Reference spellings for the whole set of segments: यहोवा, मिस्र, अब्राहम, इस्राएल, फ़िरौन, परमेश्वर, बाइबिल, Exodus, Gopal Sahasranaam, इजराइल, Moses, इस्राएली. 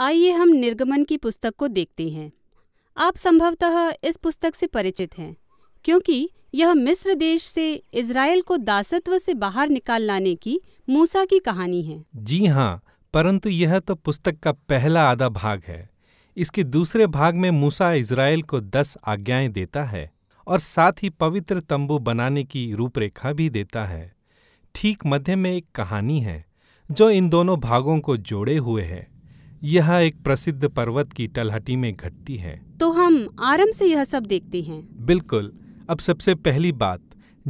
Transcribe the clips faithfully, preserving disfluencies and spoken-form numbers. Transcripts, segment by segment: आइए हम निर्गमन की पुस्तक को देखते हैं। आप संभवतः इस पुस्तक से परिचित हैं क्योंकि यह मिस्र देश से इस्राएल को दासत्व से बाहर निकाल लाने की मूसा की कहानी है। जी हाँ, परंतु यह तो पुस्तक का पहला आधा भाग है। इसके दूसरे भाग में मूसा इस्राएल को दस आज्ञाएं देता है और साथ ही पवित्र तंबू बनाने की रूपरेखा भी देता है। ठीक मध्य में एक कहानी है जो इन दोनों भागों को जोड़े हुए है। यह एक प्रसिद्ध पर्वत की तलहटी में घटती है। तो हम आरंभ से यह सब देखते हैं। बिल्कुल। अब सबसे पहली बात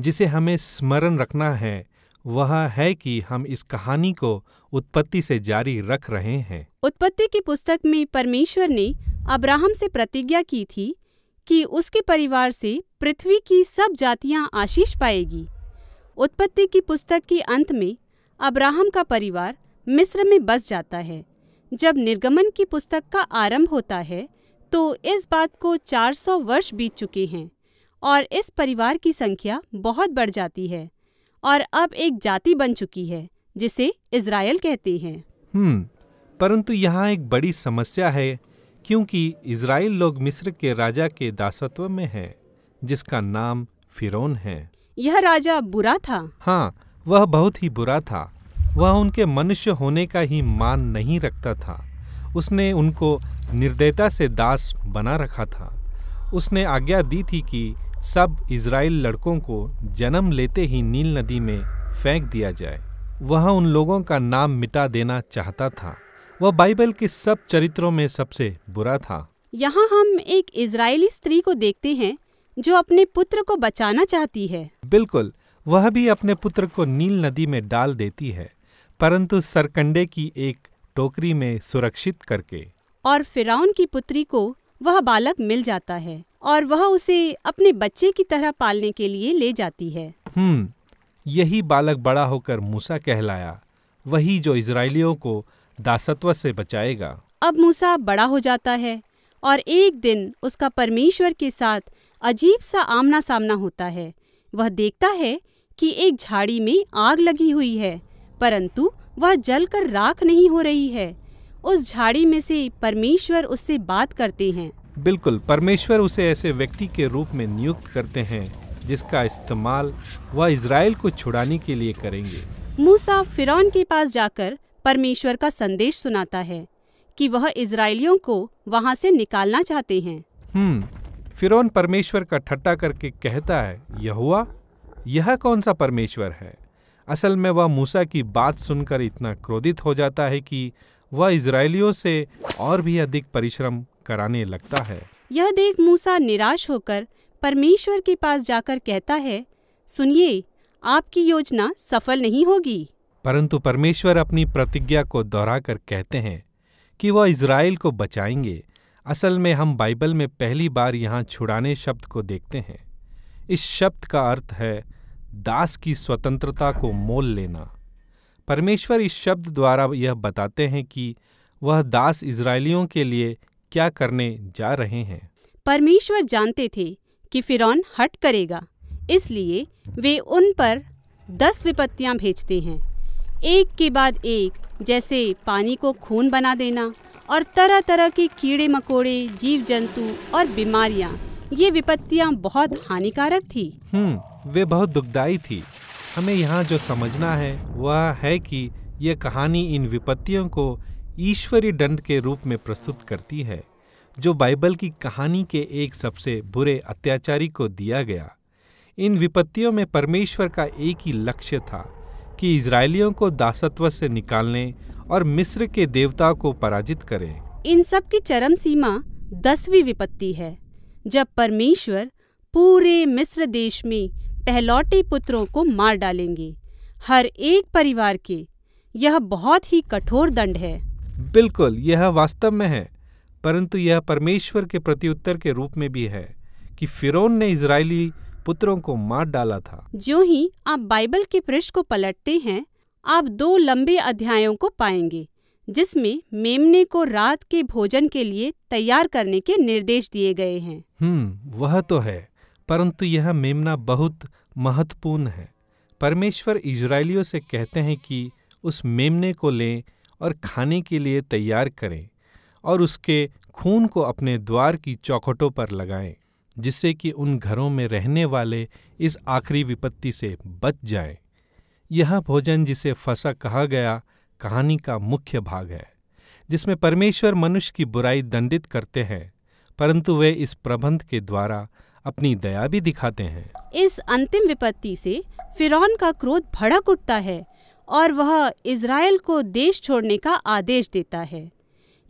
जिसे हमें स्मरण रखना है वह है कि हम इस कहानी को उत्पत्ति से जारी रख रहे हैं। उत्पत्ति की पुस्तक में परमेश्वर ने अब्राहम से प्रतिज्ञा की थी कि उसके परिवार से पृथ्वी की सब जातियां आशीष पाएगी। उत्पत्ति की पुस्तक के अंत में अब्राहम का परिवार मिस्र में बस जाता है। जब निर्गमन की पुस्तक का आरंभ होता है तो इस बात को चार सौ वर्ष बीत चुके हैं और इस परिवार की संख्या बहुत बढ़ जाती है और अब एक जाति बन चुकी है जिसे इजराइल कहते हैं। हम्म, परंतु यहाँ एक बड़ी समस्या है क्योंकि इजराइल लोग मिस्र के राजा के दासत्व में हैं, जिसका नाम फ़िरौन है। यह राजा बुरा था। हाँ, वह बहुत ही बुरा था। वह उनके मनुष्य होने का ही मान नहीं रखता था। उसने उनको निर्दयता से दास बना रखा था। उसने आज्ञा दी थी कि सब इजराइल लड़कों को जन्म लेते ही नील नदी में फेंक दिया जाए। वह उन लोगों का नाम मिटा देना चाहता था। वह बाइबिल के सब चरित्रों में सबसे बुरा था। यहाँ हम एक इजरायली स्त्री को देखते हैं जो अपने पुत्र को बचाना चाहती है। बिल्कुल, वह भी अपने पुत्र को नील नदी में डाल देती है, परंतु सरकंडे की एक टोकरी में सुरक्षित करके। और फ़िरौन की पुत्री को वह बालक मिल जाता है और वह उसे अपने बच्चे की तरह पालने के लिए ले जाती है। हम्म, यही बालक बड़ा होकर मूसा कहलाया, वही जो इजरायलियों को दासत्व से बचाएगा। अब मूसा बड़ा हो जाता है और एक दिन उसका परमेश्वर के साथ अजीब सा आमना सामना होता है। वह देखता है कि एक झाड़ी में आग लगी हुई है परंतु वह जलकर राख नहीं हो रही है। उस झाड़ी में से परमेश्वर उससे बात करते हैं। बिल्कुल, परमेश्वर उसे ऐसे व्यक्ति के रूप में नियुक्त करते हैं जिसका इस्तेमाल वह इजराइल को छुड़ाने के लिए करेंगे। मूसा फ़िरौन के पास जाकर परमेश्वर का संदेश सुनाता है कि वह इजराइलियों को वहां से निकालना चाहते हैं। हम्म, फ़िरौन परमेश्वर का ठट्टा करके कहता है, यहोवा, यह कौन सा परमेश्वर है? असल में वह मूसा की बात सुनकर इतना क्रोधित हो जाता है कि वह इजरायलियों से और भी अधिक परिश्रम कराने लगता है। यह देख मूसा निराश होकर परमेश्वर के पास जाकर कहता है, सुनिए, आपकी योजना सफल नहीं होगी। परंतु परमेश्वर अपनी प्रतिज्ञा को दोहराकर कहते हैं कि वह इजराइल को बचाएंगे। असल में हम बाइबल में पहली बार यहाँ छुड़ाने शब्द को देखते हैं। इस शब्द का अर्थ है दास की स्वतंत्रता को मोल लेना। परमेश्वर इस शब्द द्वारा यह बताते हैं कि वह दास इजरायलियों के लिए क्या करने जा रहे हैं। परमेश्वर जानते थे कि फ़िरौन हट करेगा, इसलिए वे उन पर दस विपत्तियां भेजते हैं, एक के बाद एक, जैसे पानी को खून बना देना और तरह तरह के कीड़े मकोड़े, जीव जंतु और बीमारियां। ये विपत्तियां बहुत हानिकारक थी। हम्म, वे बहुत दुखदायी थी। हमें यहाँ जो समझना है वह है कि यह कहानी इन विपत्तियों को ईश्वरी दंड के रूप में प्रस्तुत करती है जो बाइबल की कहानी के एक सबसे बुरे अत्याचारी को दिया गया। इन विपत्तियों में परमेश्वर का एक ही लक्ष्य था कि इजरायलियों को दासत्व से निकालने और मिस्र के देवता को पराजित करें। इन सब की चरम सीमा दसवीं विपत्ति है, जब परमेश्वर पूरे मिस्र देश में पहलौटे पुत्रों को मार डालेंगे, हर एक परिवार के। यह बहुत ही कठोर दंड है। बिल्कुल, यह वास्तव में है, परंतु यह परमेश्वर के प्रत्युत्तर के रूप में भी है कि फ़िरौन ने इजरायली पुत्रों को मार डाला था। जो ही आप बाइबल के पृष्ठ को पलटते हैं आप दो लंबे अध्यायों को पाएंगे जिसमें मेमने को रात के भोजन के लिए तैयार करने के निर्देश दिए गए हैं। हम्म, वह तो है, परंतु यह मेमना बहुत महत्वपूर्ण है। परमेश्वर इजरायलियों से कहते हैं कि उस मेमने को लें और खाने के लिए तैयार करें। और उसके खून को अपने द्वार की चौखटों पर लगाएं, जिससे कि उन घरों में रहने वाले इस आखिरी विपत्ति से बच जाएं। यह भोजन, जिसे फसह कहा गया, कहानी का मुख्य भाग है, जिसमें परमेश्वर मनुष्य की बुराई दंडित करते हैं, परंतु वे इस प्रबंध के द्वारा अपनी दया भी दिखाते हैं। इस अंतिम विपत्ति से फ़िरौन का क्रोध भड़क उठता है और वह इज़राइल को देश छोड़ने का आदेश देता है।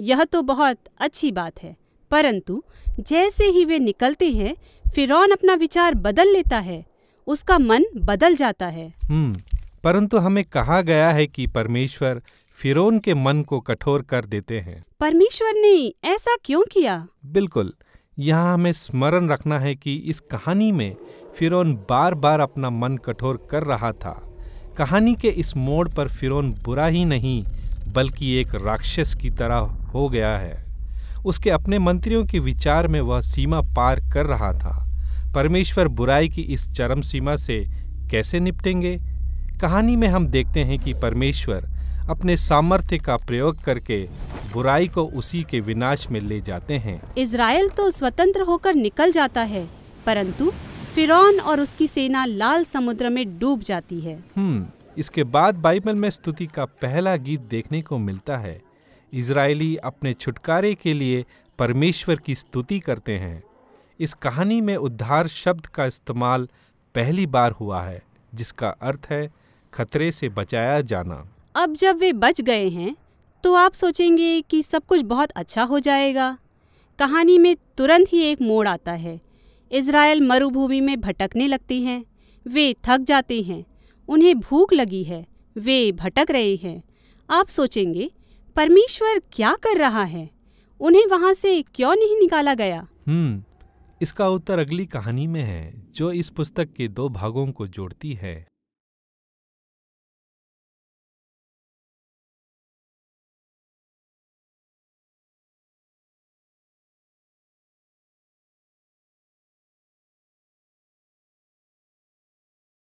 यह तो बहुत अच्छी बात है, परंतु जैसे ही वे निकलते हैं, फ़िरौन अपना विचार बदल लेता है। उसका मन बदल जाता है। हम्म, परंतु हमें कहा गया है कि परमेश्वर फ़िरौन के मन को कठोर कर देते हैं। परमेश्वर ने ऐसा क्यों किया? बिल्कुल, यहाँ हमें स्मरण रखना है कि इस कहानी में फ़िरौन बार बार अपना मन कठोर कर रहा था। कहानी के इस मोड़ पर फ़िरौन बुरा ही नहीं बल्कि एक राक्षस की तरह हो गया है। उसके अपने मंत्रियों के विचार में वह सीमा पार कर रहा था। परमेश्वर बुराई की इस चरम सीमा से कैसे निपटेंगे? कहानी में हम देखते हैं कि परमेश्वर अपने सामर्थ्य का प्रयोग करके बुराई को उसी के विनाश में ले जाते हैं। इज़राइल तो स्वतंत्र होकर निकल जाता है, परंतु फ़िरौन और उसकी सेना लाल समुद्र में डूब जाती है। हम्म, इसके बाद बाइबिल में स्तुति का पहला गीत देखने को मिलता है। इज़राइली अपने छुटकारे के लिए परमेश्वर की स्तुति करते हैं। इस कहानी में उद्धार शब्द का इस्तेमाल पहली बार हुआ है, जिसका अर्थ है खतरे से बचाया जाना। अब जब वे बच गए हैं, तो आप सोचेंगे कि सब कुछ बहुत अच्छा हो जाएगा। कहानी में तुरंत ही एक मोड़ आता है। इज़राइल मरुभूमि में भटकने लगते हैं। वे थक जाते हैं, उन्हें भूख लगी है, वे भटक रहे हैं। आप सोचेंगे परमेश्वर क्या कर रहा है, उन्हें वहाँ से क्यों नहीं निकाला गया? हम्म, इसका उत्तर अगली कहानी में है, जो इस पुस्तक के दो भागों को जोड़ती है।